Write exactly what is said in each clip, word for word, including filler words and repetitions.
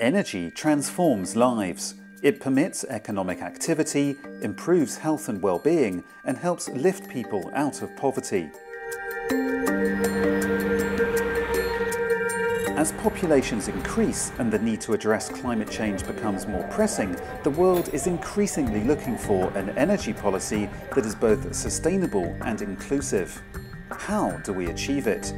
Energy transforms lives. It permits economic activity, improves health and well-being, and helps lift people out of poverty. As populations increase and the need to address climate change becomes more pressing, the world is increasingly looking for an energy policy that is both sustainable and inclusive. How do we achieve it?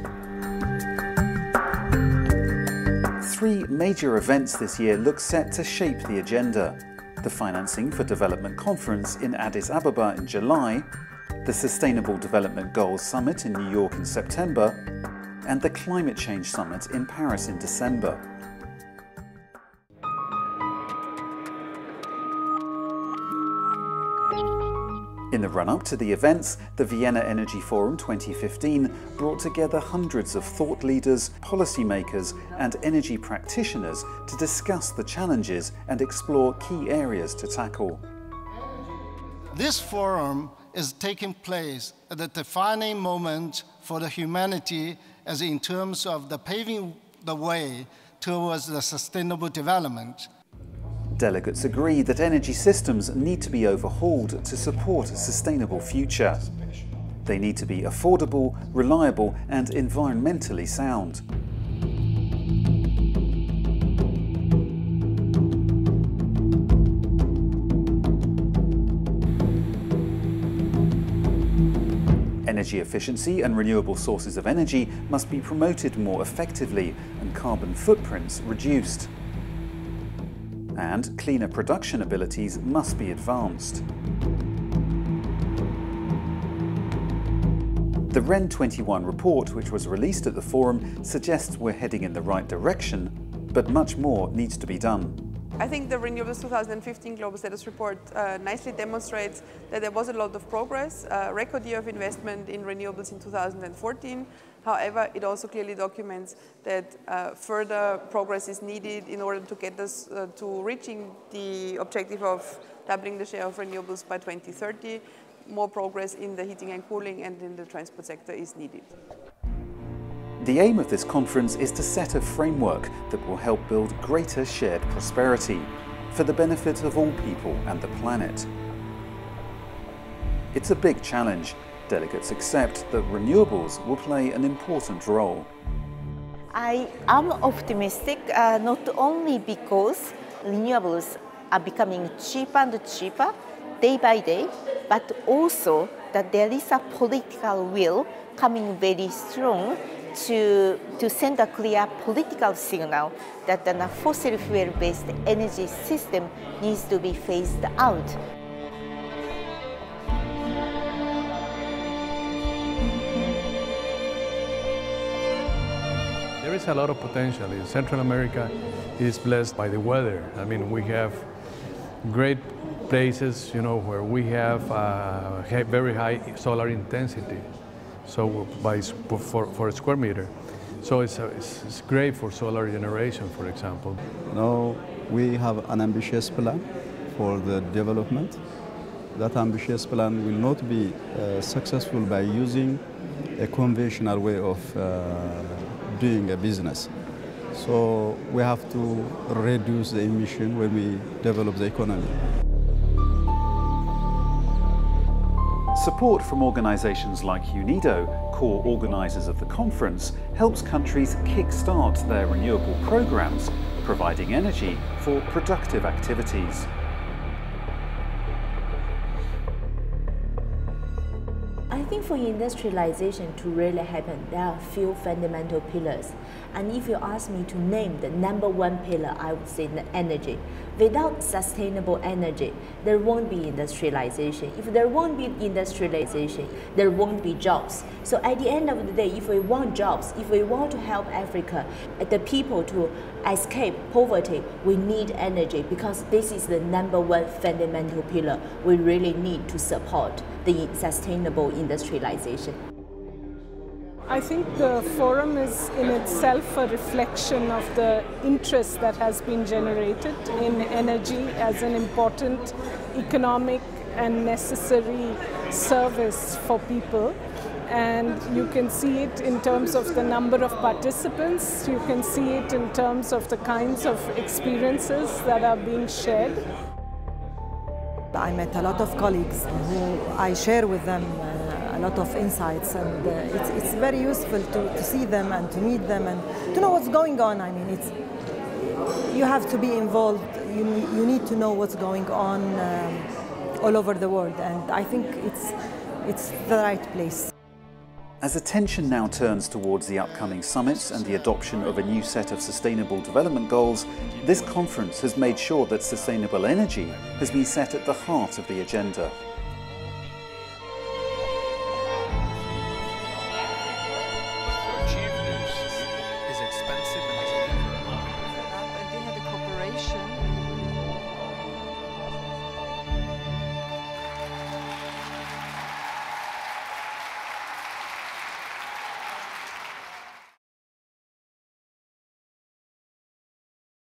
Three major events this year look set to shape the agenda. The Financing for Development Conference in Addis Ababa in July, the Sustainable Development Goals Summit in New York in September, and the Climate Change Summit in Paris in December. In the run-up to the events, the Vienna Energy Forum twenty fifteen brought together hundreds of thought leaders, policymakers and energy practitioners to discuss the challenges and explore key areas to tackle. This forum is taking place at a defining moment for the humanity, as in terms of the paving the way towards the sustainable development. Delegates agree that energy systems need to be overhauled to support a sustainable future. They need to be affordable, reliable, and environmentally sound. Energy efficiency and renewable sources of energy must be promoted more effectively and carbon footprints reduced. And cleaner production abilities must be advanced. The R E N twenty-one report, which was released at the forum, suggests we're heading in the right direction, but much more needs to be done. I think the Renewables twenty fifteen Global Status Report uh, nicely demonstrates that there was a lot of progress, a record year of investment in renewables in two thousand fourteen. However, it also clearly documents that uh, further progress is needed in order to get us uh, to reaching the objective of doubling the share of renewables by twenty thirty. More progress in the heating and cooling and in the transport sector is needed. The aim of this conference is to set a framework that will help build greater shared prosperity for the benefit of all people and the planet. It's a big challenge. Delegates accept that renewables will play an important role. I am optimistic, uh, not only because renewables are becoming cheaper and cheaper day by day, but also that there is a political will coming very strong to, to send a clear political signal that the fossil fuel-based energy system needs to be phased out. There is a lot of potential. Central America is blessed by the weather. I mean, we have great places, you know, where we have uh, very high solar intensity, so by for, for a square meter. So it's, a, it's, it's great for solar generation, for example. Now we have an ambitious plan for the development. That ambitious plan will not be uh, successful by using a conventional way of uh, doing a business. So we have to reduce the emission when we develop the economy. Support from organisations like UNIDO, core organisers of the conference, helps countries kick-start their renewable programmes, providing energy for productive activities. I think for industrialization to really happen, there are a few fundamental pillars. And if you ask me to name the number one pillar, I would say the energy. Without sustainable energy, there won't be industrialization. If there won't be industrialization, there won't be jobs. So at the end of the day, if we want jobs, if we want to help Africa, the people to escape poverty, we need energy, because this is the number one fundamental pillar we really need to support the sustainable industrialization. I think the forum is in itself a reflection of the interest that has been generated in energy as an important economic and necessary service for people. and you can see it in terms of the number of participants, you can see it in terms of the kinds of experiences that are being shared. I met a lot of colleagues who I share with them a lot of insights, and it's, it's very useful to, to see them and to meet them and to know what's going on. I mean, it's, you have to be involved, you, you need to know what's going on um, all over the world, and I think it's, it's the right place. As attention now turns towards the upcoming summits and the adoption of a new set of Sustainable Development Goals, this conference has made sure that sustainable energy has been set at the heart of the agenda.